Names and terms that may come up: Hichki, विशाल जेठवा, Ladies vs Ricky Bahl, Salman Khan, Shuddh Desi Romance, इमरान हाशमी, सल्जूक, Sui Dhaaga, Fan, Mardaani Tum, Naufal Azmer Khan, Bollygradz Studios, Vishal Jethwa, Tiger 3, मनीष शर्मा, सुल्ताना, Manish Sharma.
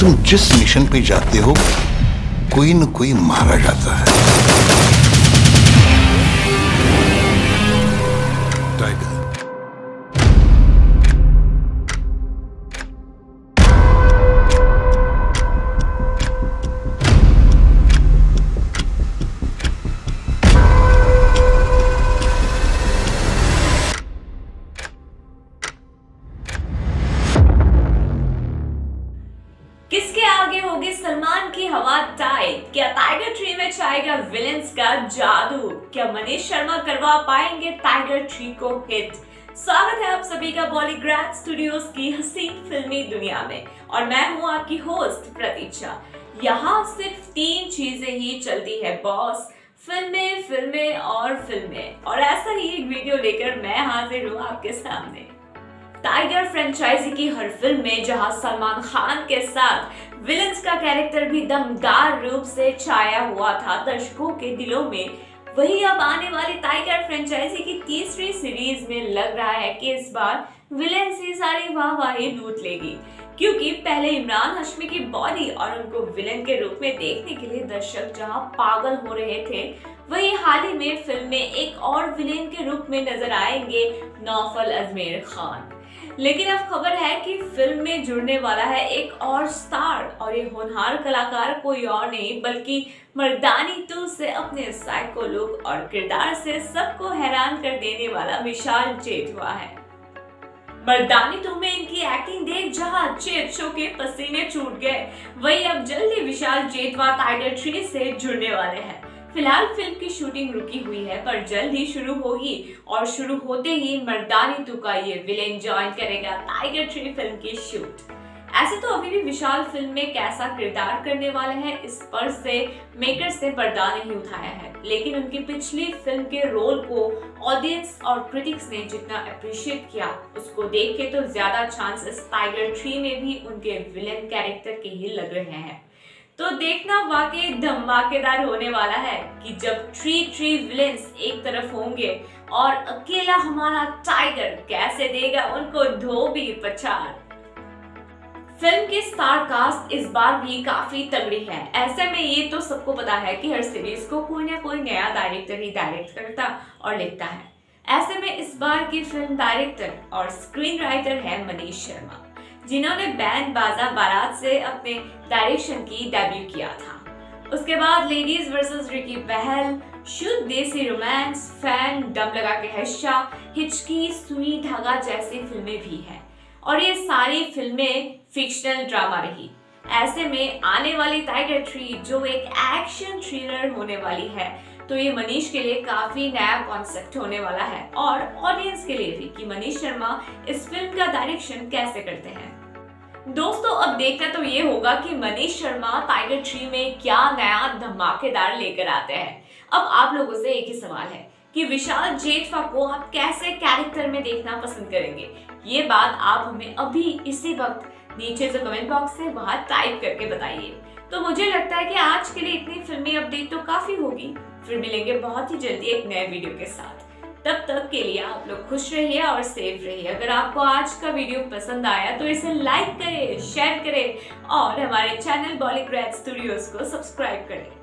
तुम जिस मिशन पे जाते हो कोई न कोई मारा जाता है। टाइगर, किसके आगे होगी सलमान की हवा टाइट? क्या टाइगर 3 में छाएगा विलेंस का जादू? क्या मनीष शर्मा करवा पाएंगे टाइगर 3 को हिट? स्वागत है आप सभी का बॉलीग्रैड स्टूडियोज की हसीन फिल्मी दुनिया में और मैं हूं आपकी होस्ट प्रतीक्षा। यहाँ सिर्फ तीन चीजें ही चलती है बॉस, फिल्में, फिल्में और फिल्में। और ऐसा ही एक वीडियो लेकर मैं हाजिर हूँ आपके सामने। टाइगर फ्रेंचाइजी की हर फिल्म में जहां सलमान खान के साथ विलन्स का कैरेक्टर भी दमदार रूप से छाया हुआ था दर्शकों के दिलों में, वहीं अब आने वाली टाइगर फ्रेंचाइजी की तीसरी सीरीज में लग रहा है कि इस बार विलन्स ही सारी वाहवाही लूट लेगी, क्योंकि पहले इमरान हाशमी की बॉडी और उनको विलन के रूप में देखने के लिए दर्शक जहां पागल हो रहे थे, वहीं हाल ही में फिल्म में एक और विलेन के रूप में नजर आएंगे नौफल अजमेर खान। लेकिन अब खबर है कि फिल्म में जुड़ने वाला है एक और स्टार और ये होनहार कलाकार कोई और नहीं बल्कि मर्दानी तुम से अपने साइको लुक और किरदार से सबको हैरान कर देने वाला विशाल जेठवा है। मर्दानी तुम में इनकी एक्टिंग देख जहां अच्छे अच्छों के पसीने छूट गए, वहीं अब जल्दी विशाल जेठवा टाइगर 3 से जुड़ने वाले हैं। फिलहाल फिल्म की शूटिंग रुकी हुई है पर जल्द ही शुरू होगी और शुरू होते ही मर्दानी तुम का ये विलेन ज्वाइन करेगा टाइगर 3 फिल्म की शूट। ऐसे तो अभी भी विशाल फिल्म में कैसा किरदार करने वाले हैं इस पर से मेकर्स ने पर्दा नहीं उठाया है, लेकिन उनकी पिछली फिल्म के रोल को ऑडियंस और क्रिटिक्स ने जितना अप्रिशिएट किया उसको देख के तो ज्यादा चांसेस टाइगर 3 में भी उनके विलेन कैरेक्टर के ही लग रहे हैं। तो देखना वाकई धमाकेदार होने वाला है कि जब 3 विलेंस एक तरफ होंगे और अकेला हमारा टाइगर कैसे देगा उनको धोबी पछाड़। फिल्म की स्टार कास्ट इस बार भी काफी तगड़ी है। ऐसे में ये तो सबको पता है कि हर सीरीज को कोई ना कोई नया डायरेक्टर ही डायरेक्ट करता और लिखता है। ऐसे में इस बार की फिल्म डायरेक्टर और स्क्रीन राइटर है मनीष शर्मा, जिन्होंने बैंड बाजा बारात से अपने डायरेक्शन की डेब्यू किया था। उसके बाद लेडीज वर्सेस रिकी बहल, शुद्ध देसी रोमांस, फैन, दम लगा के हिस्सा, हिचकी, सुई धागा जैसी फिल्में भी हैं और ये सारी फिल्में फिक्शनल ड्रामा रही। ऐसे में आने वाली टाइगर 3 जो एक एक्शन थ्रिलर होने वाली है, तो ये मनीष के लिए काफी नया कॉन्सेप्ट होने वाला है और ऑडियंस के लिए भी कि मनीष शर्मा इस फिल्म का डायरेक्शन कैसे करते हैं। दोस्तों अब देखना तो ये होगा कि मनीष शर्मा टाइगर 3 में क्या नया धमाकेदार लेकर आते हैं। अब आप लोगों से एक ही सवाल है कि विशाल जेठवा को आप कैसे कैरेक्टर में देखना पसंद करेंगे? ये बात आप हमें अभी इसी वक्त नीचे जो कमेंट बॉक्स है वहां टाइप करके बताइए। तो मुझे लगता है कि आज के लिए इतनी फिल्मी अपडेट तो काफी होगी। फिर मिलेंगे बहुत ही जल्दी एक नए वीडियो के साथ। तब तक के लिए आप लोग खुश रहिए और सेफ रहिए। अगर आपको आज का वीडियो पसंद आया तो इसे लाइक करें, शेयर करें और हमारे चैनल बॉलीग्रैड स्टूडियोज को सब्सक्राइब करें।